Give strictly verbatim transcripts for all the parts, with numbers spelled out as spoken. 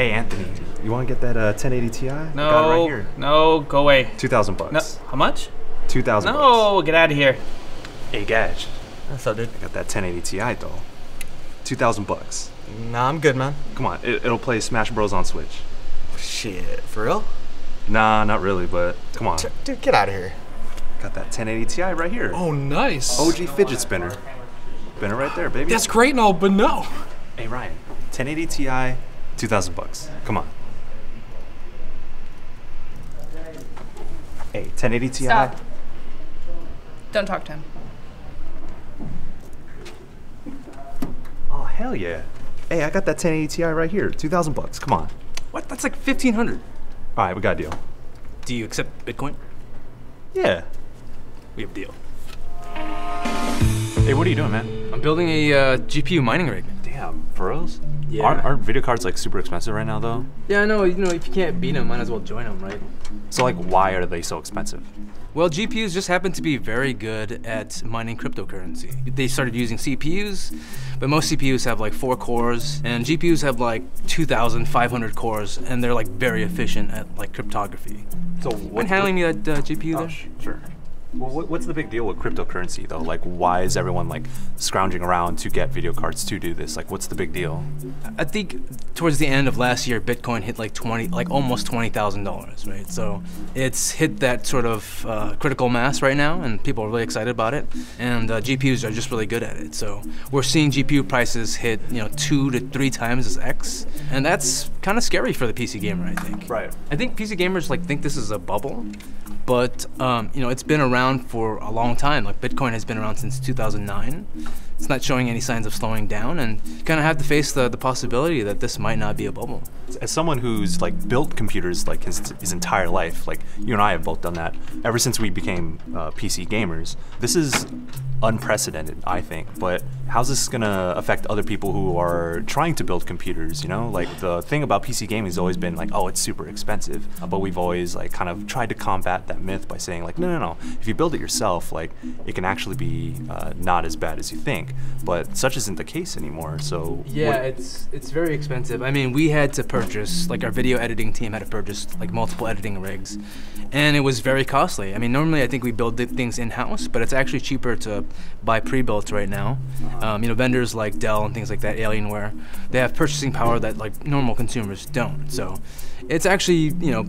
Hey, Anthony, you want to get that uh, ten eighty Ti? No, got it right here. No, go away. two thousand bucks. No, how much? two thousand. No, bucks. Get out of here. Hey, Gash. What's up, dude? I got that ten eighty Ti though. two thousand bucks. Nah, I'm good, man. Come on, it, it'll play Smash Bros on Switch. Shit, for real? Nah, not really, but come on. Dude, get out of here. Got that ten eighty Ti right here. Oh, nice. O G fidget spinner. Spinner right there, baby. That's great and all, but no. Hey, Ryan, ten eighty Ti, two thousand bucks. Come on. Hey, ten eighty Ti. Stop. Don't talk to him. Oh, hell yeah. Hey, I got that ten eighty Ti right here, two thousand bucks. Come on. What? That's like fifteen hundred. All right, we got a deal. Do you accept Bitcoin? Yeah. We have a deal. Hey, what are you doing, man? I'm building a uh, G P U mining rig. Damn, for reals? Yeah. Aren't, aren't video cards like super expensive right now, though? Yeah, I know. You know, if you can't beat them, might as well join them, right? So, like, why are they so expensive? Well, G P Us just happen to be very good at mining cryptocurrency. They started using C P Us, but most C P Us have like four cores, and G P Us have like two thousand five hundred cores, and they're like very efficient at like cryptography. So what? Been handling me that uh, G P U oh, there? Sure. Well, what, what's the big deal with cryptocurrency though? Like, why is everyone like scrounging around to get video cards to do this? Like, what's the big deal? I think towards the end of last year, Bitcoin hit like twenty, like almost twenty thousand dollars, right? So it's hit that sort of uh, critical mass right now, and people are really excited about it. And uh, G P Us are just really good at it. So we're seeing G P U prices hit, you know, two to three times as X, and that's kind of scary for the P C gamer, I think. Right. I think P C gamers like think this is a bubble, but um, you know, it's been around for a long time. Like, Bitcoin has been around since two thousand nine. It's not showing any signs of slowing down, and you kind of have to face the, the possibility that this might not be a bubble. As someone who's like built computers like his, his entire life, like you and I have both done that ever since we became uh, P C gamers, this is unprecedented, I think. But how's this gonna affect other people who are trying to build computers, you know? Like, the thing about P C gaming has always been like, oh, it's super expensive. Uh, but we've always like kind of tried to combat that myth by saying like, no, no, no, if you build it yourself, like, it can actually be uh, not as bad as you think. But such isn't the case anymore, so. Yeah, it's it's very expensive. I mean, we had to purchase, like our video editing team had to purchase like multiple editing rigs, and it was very costly. I mean, normally I think we build things in-house, but it's actually cheaper to buy pre-built right now. Um, you know, vendors like Dell and things like that, Alienware, they have purchasing power that like normal consumers don't. So it's actually, you know,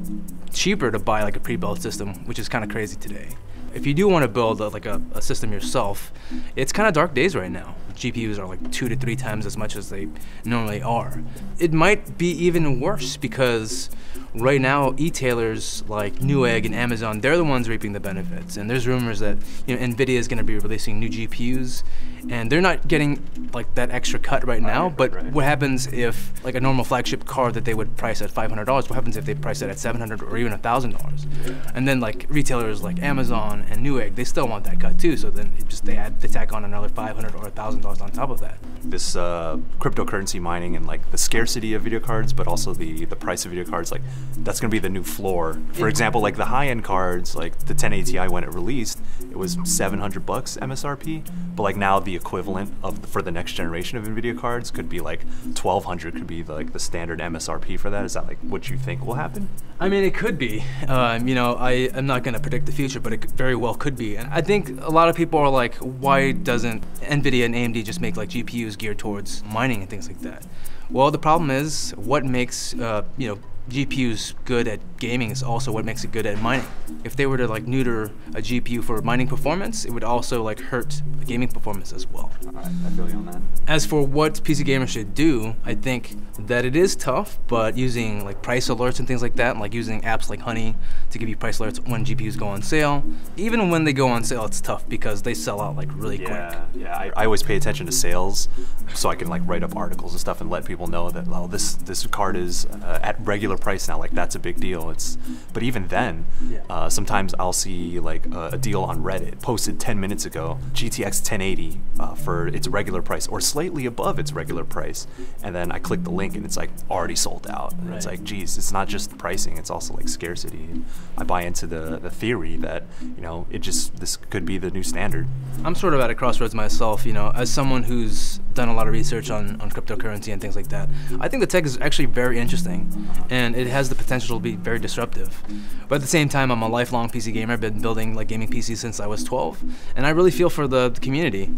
cheaper to buy like a pre-built system, which is kind of crazy today. If you do want to build a, like a, a system yourself, it's kind of dark days right now. G P Us are like two to three times as much as they normally are. It might be even worse because right now e-tailers like Newegg and Amazon, they're the ones reaping the benefits. And there's rumors that, you know, Nvidia is going to be releasing new G P Us, and they're not getting like that extra cut right now. Right, but right. What happens if like a normal flagship card that they would price at five hundred dollars, what happens if they price it at seven hundred dollars or even one thousand dollars? Yeah. And then like retailers like Amazon and Newegg, they still want that cut too, so then it just, they add, they tack on another five hundred dollars or one thousand dollars on top of that. This uh, cryptocurrency mining and like the scarcity of video cards, but also the, the price of video cards, like that's gonna be the new floor. For example, like the high-end cards, like the ten eighty Ti when it released, it was seven hundred bucks M S R P, but like now the equivalent of for the next generation of NVIDIA cards could be like twelve hundred, could be the, like the standard M S R P for that. Is that like what you think will happen? I mean, it could be. Um, you know, I am not gonna predict the future, but it could very well could be. And I think a lot of people are like, why doesn't Nvidia and A M D just make like G P Us geared towards mining and things like that? Well, the problem is what makes uh, you know, G P Us good at gaming is also what makes it good at mining. If they were to like neuter a G P U for mining performance, it would also like hurt gaming performance as well. All right, I feel you on that. As for what P C gamers should do, I think that it is tough, but using like price alerts and things like that, and like using apps like Honey to give you price alerts when G P Us go on sale. Even when they go on sale, it's tough because they sell out like really yeah, quick. Yeah, I, I always pay attention to sales so I can like write up articles and stuff and let people know that, well, this, this card is uh, at regular regular price now, like that's a big deal. It's, but even then, uh, sometimes I'll see like a, a deal on Reddit posted ten minutes ago, G T X ten eighty uh, for its regular price or slightly above its regular price, and then I click the link and it's like already sold out. And right. It's like, geez, it's not just pricing; it's also like scarcity. And I buy into the the theory that you know it just this could be the new standard. I'm sort of at a crossroads myself, you know, as someone who's done a lot of research on on cryptocurrency and things like that. I think the tech is actually very interesting, and it has the potential to be very disruptive. But at the same time, I'm a lifelong P C gamer. I've been building like gaming P Cs since I was twelve, and I really feel for the, the community.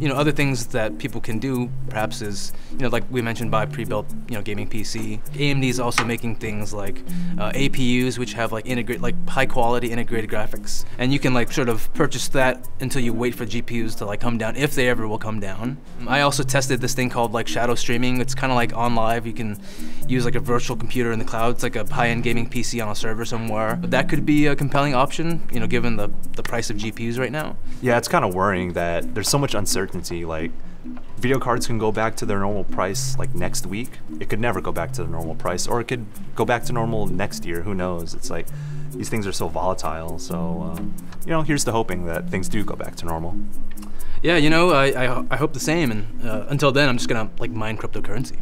You know, other things that people can do perhaps is, you know, like we mentioned, buy pre-built, you know, gaming P C. A M D is also making things like uh, A P Us, which have like integrate like high quality integrated graphics, and you can like sort of purchase that until you wait for G P Us to like come down, if they ever will come down. I also tested this thing called like Shadow Streaming. It's kind of like on live. You can use like a virtual computer in the cloud. It's like a high-end gaming P C on a server somewhere. But that could be a compelling option, you know, given the the price of G P Us right now. Yeah, it's kind of worrying that there's so much uncertainty. Like, video cards can go back to their normal price like next week. It could never go back to the normal price, or it could go back to normal next year. Who knows? It's like these things are so volatile. So, um, you know, here's to hoping that things do go back to normal. Yeah, you know, I, I, I hope the same. And uh, until then, I'm just gonna like mine cryptocurrency.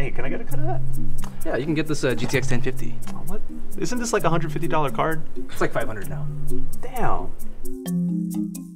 Hey, can I get a cut of that? Yeah, you can get this uh, G T X ten fifty. Oh, what? Isn't this like a one hundred fifty dollar card? It's like five hundred now. Damn.